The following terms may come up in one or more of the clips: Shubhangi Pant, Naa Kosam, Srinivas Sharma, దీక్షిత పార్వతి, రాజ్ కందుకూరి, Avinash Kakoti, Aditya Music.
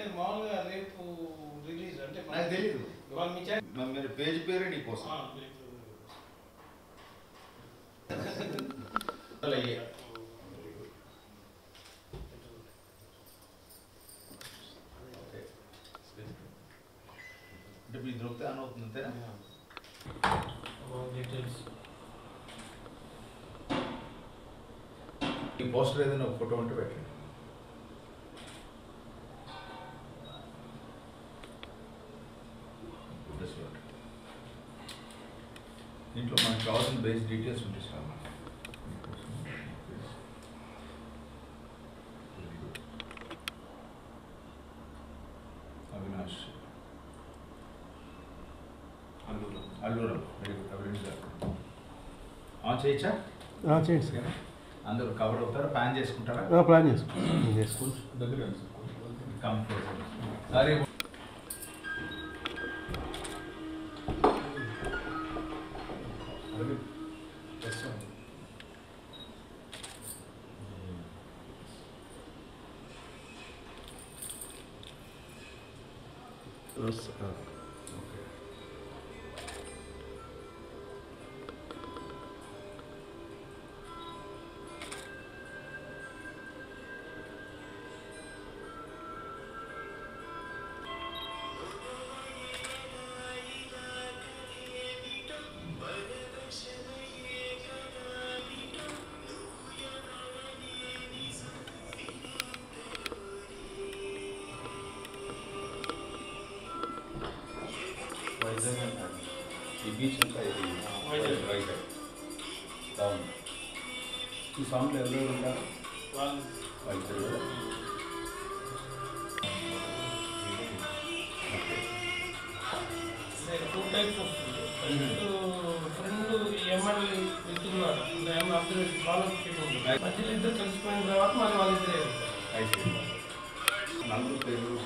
అంటే మామూలుగా రేపు రిలీజ్ అంటే నాకు తెలియదు. మీరు పేజ్ పేరే నీకోసం అంటే మీరు దొరికితే అని అవుతుంది అంతేనా? ఈ పోస్టర్ ఏదైనా ఒక ఫోటో అంటే పెట్టండి. దీంట్లో మనకు కావాల్సిన బేస్ డీటెయిల్స్ ఉంటాయి సార్. అవినాష్ అల్లూరం అవినాష్ గారు ఆన్ చేయచ్చా? చేయండి సార్. అందరూ కవర్ అవుతారా? ప్లాన్ చేసుకుంటారా? ప్లాన్ చేసుకుంటాం. దగ్గర కంఫర్ట్ సరే. ఈ సాంగ్లో ఎవరో ఉంటారు మధ్యలో కలిసిపోయిన తర్వాత మరి వాళ్ళిద్దరే నలుగురు పేరు.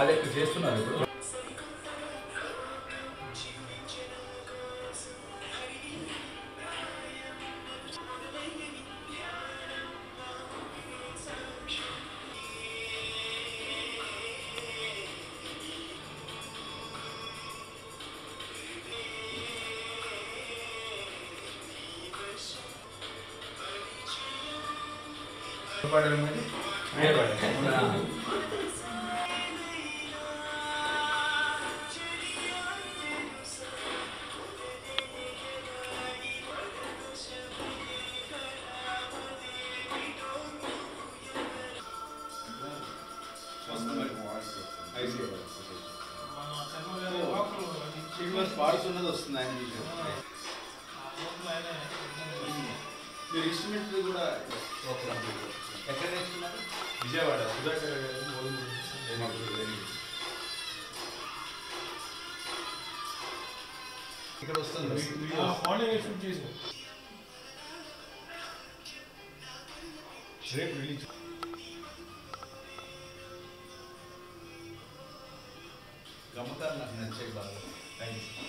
అదే చేస్తున్నారు ఇప్పుడు. పాడుతున్నది వస్తుంది ఆయన మీరు ఇన్స్ట్రుమెంట్ కూడా ఎక్కడ నేర్చుకున్నారు? విజయవాడ ఇక్కడ వస్తుంది. ఆన్లైన్ షూట్ చేసాం రేపు రిలీజ్. గమతారు నాకు నచ్చే బాగా thank you.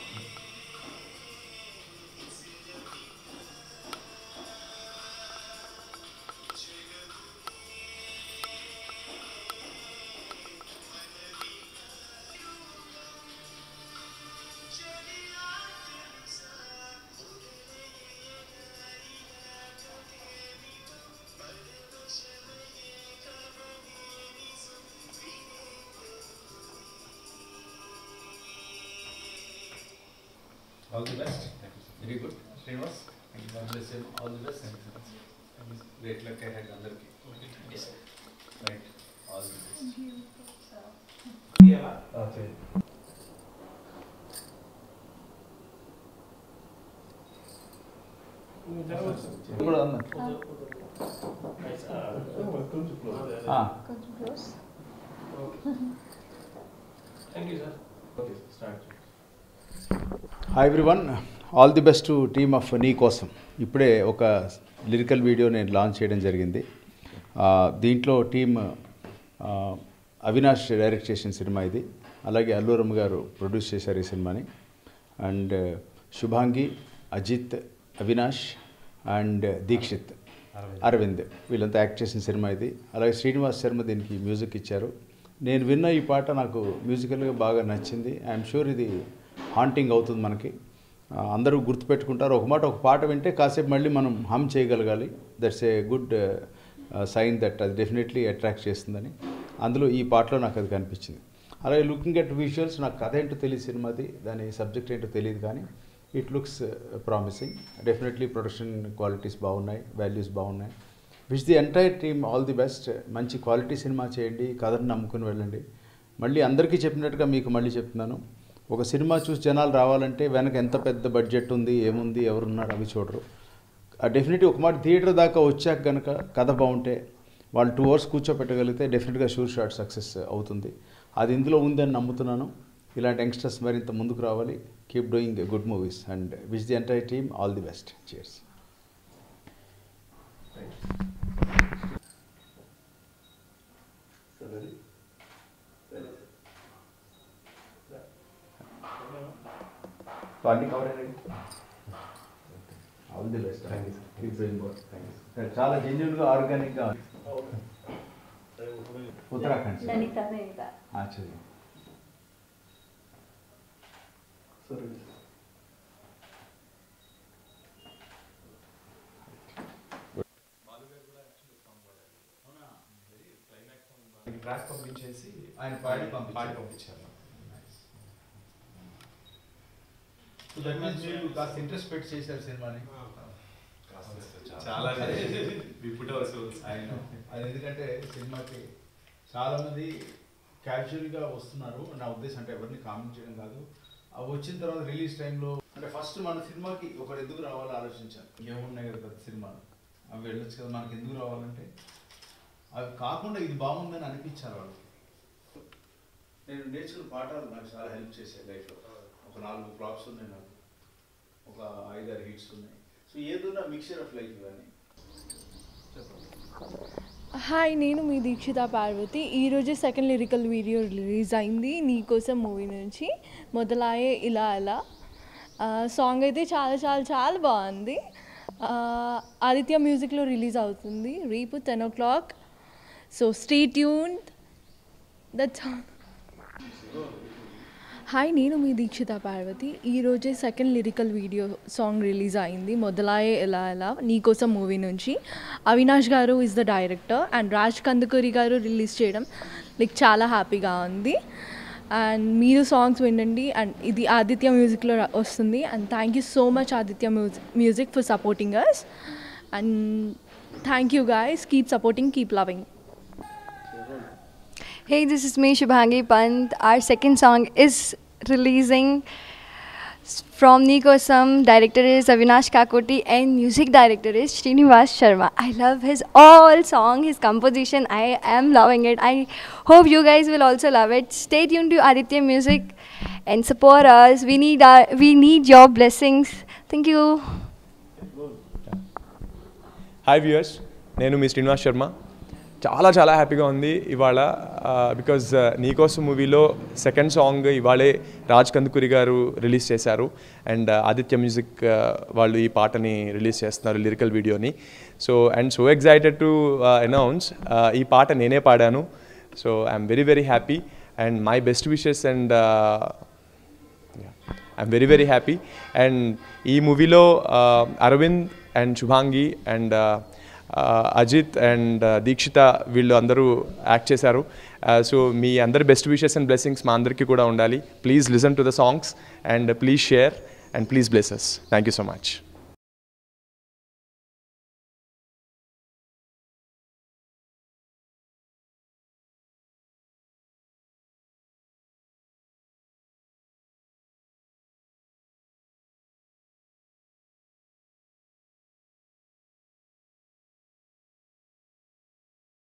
All the best. Thank you. Very good. Srinivas, thank you. God bless you. All the best. Thank you. Great luck ahead, andarki. Yes. Right. All the best. Thank you. Yeah. Okay. కొంచెం close. Thank you, sir. Okay, start. Hi everyone. All the best to team of Naa Kosam. ఇప్పుడే ఒక lyrical video నేను launch చేయడం జరిగింది. దీంట్లో team Avinash direct చేసిన సినిమా ఇది. అలాగే అల్లూరమ్మగారు ప్రొడ్యూస్ చేశారు ఈ సినిమాని. అండ్ శుభాంగి, అజిత్, అవినాష్ అండ్ దీక్షిత్, అరవింద్ వీళ్ళంతా యాక్ట్ చేసిన సినిమా ఇది. అలాగే శ్రీనివాస్ శర్మ దీనికి మ్యూజిక్ ఇచ్చారు. నేను విన్న ఈ పాట నాకు మ్యూజికల్గా బాగా నచ్చింది. ఐఎమ్ షూర్ ఇది హాంటింగ్ అవుతుంది మనకి. అందరూ గుర్తుపెట్టుకుంటారు. ఒక మాట ఒక పాట వింటే కాసేపు మళ్ళీ మనం హమ్ చేయగలగాలి. That's a good sign that అది డెఫినెట్లీ అట్రాక్ట్ చేస్తుందని అందులో ఈ పాటలో నాకు అది కనిపించింది. అలాగే లుకింగ్ అట్ విజువల్స్ నాకు కథ ఏంటో తెలియదు సినిమాది, దాని సబ్జెక్ట్ ఏంటో తెలియదు, కానీ it looks promising. Definitely production qualities బాగున్నాయి, వాల్యూస్ బాగున్నాయి. Wish the entire team all the best. మంచి క్వాలిటీ సినిమా చేయండి, కథను నమ్ముకుని వెళ్ళండి. మళ్ళీ అందరికీ చెప్పినట్టుగా మీకు మళ్ళీ చెప్తున్నాను, ఒక సినిమా చూసి జనాలు రావాలంటే వెనక ఎంత పెద్ద బడ్జెట్ ఉంది, ఏముంది, ఎవరున్నారు అవి చూడరు. డెఫినెట్లీ ఒక మాట థియేటర్ దాకా వచ్చాక కనుక కథ బాగుంటే వాళ్ళు 2 hours కూర్చోపెట్టగలిగితే డెఫినెట్గా షూర్ షాట్ సక్సెస్ అవుతుంది. అది ఇందులో ఉందని నమ్ముతున్నాను. ఇలాంటి యంగ్స్టర్స్ మరింత ముందుకు రావాలి. Keep doing good movies and wish the entire team all the best. Cheers. All the best. Thank you sir. It's important. Thank you sir. చాలా జెన్యూన్గా ఆర్గానిక్గా उत्तराखंड ट्रैक पंपे आये पाड़ी पंप इंट्रेस्ट చాలా అది. ఎందుకంటే సినిమాకి చాలామంది క్యాజువల్గా వస్తున్నారు. నా ఉద్దేశం అంటే ఎవరిని కామెంట్ చేయడం కాదు, అవి వచ్చిన తర్వాత రిలీజ్ టైంలో అంటే ఫస్ట్ మన సినిమాకి ఒకటి ఎందుకు రావాలో ఆలోచించాలి. ఏమున్నాయి కదా ప్రతి సినిమాలు, అవి వెళ్ళొచ్చు కదా, మనకి ఎందుకు రావాలంటే అవి కాకుండా ఇది బాగుందని అనిపించాలి వాళ్ళకి. నేను నేర్చుకున్న పాఠాలు నాకు చాలా హెల్ప్ చేశాయి లైఫ్లో. ఒక 4 ఫ్లాప్స్ ఉన్నాయి నాకు, ఒక 5-6 హిట్స్ ఉన్నాయి. హాయ్, నేను మీ దీక్షిత పార్వతి. ఈరోజు సెకండ్ లిరికల్ వీడియో రిలీజ్ అయింది నీ కోసం మూవీ నుంచి, మొదలాయే ఇలా ఎలా. సాంగ్ అయితే చాలా చాలా చాలా బాగుంది. ఆదిత్య మ్యూజిక్లో రిలీజ్ అవుతుంది రేపు 10 o'clock. So stay tuned. That's all. Hi, నేను మీ దీక్షిత పార్వతి. ఈరోజే second lyrical video song release అయింది మొదలాయే ఎలా ఎలా నీ కోసం మూవీ నుంచి. Avinash garu is the director and రాజ్ కందుకూరి garu release చేయడం లైక్ చాలా హ్యాపీగా ఉంది. అండ్ మీరు సాంగ్స్ వినండి. అండ్ ఇది ఆదిత్య మ్యూజిక్లో వస్తుంది. And thank you so much Aditya music for supporting us. And thank you guys. Keep supporting, keep loving. Hey, this is me, Shubhangi Pant. Our second song is releasing from Naa Kosam. Director is Avinash Kakoti and music director is Srinivas Sharma. I love his all song, his composition. I am loving it. I hope you guys will also love it. Stay tuned to Aditya Music and support us. We need your blessings. Thank you. Hi viewers, nenu Mr. Srinivas Sharma. చాలా చాలా హ్యాపీగా ఉంది ఇవాళ, because నీ కోసం మూవీలో second song ఇవాళే రాజ్ కందుకూరి garu release చేశారు అండ్ ఆదిత్య మ్యూజిక్ వాళ్ళు ఈ పాటని రిలీజ్ చేస్తున్నారు, లిరికల్ వీడియోని. So and so excited to announce ఈ పాట నేనే పాడాను. So I'm very very happy and my best wishes and I'm very very happy. And ఈ మూవీలో Aravind and Shubhangi and Ajith and Dikshitha వీళ్ళు అందరూ యాక్ట్ చేశారు. సో మీ అందరి బెస్ట్ విషెస్ అండ్ బ్లెస్సింగ్స్ మా అందరికీ కూడా ఉండాలి. Please listen to the songs and please share and please bless us. Thank you so much.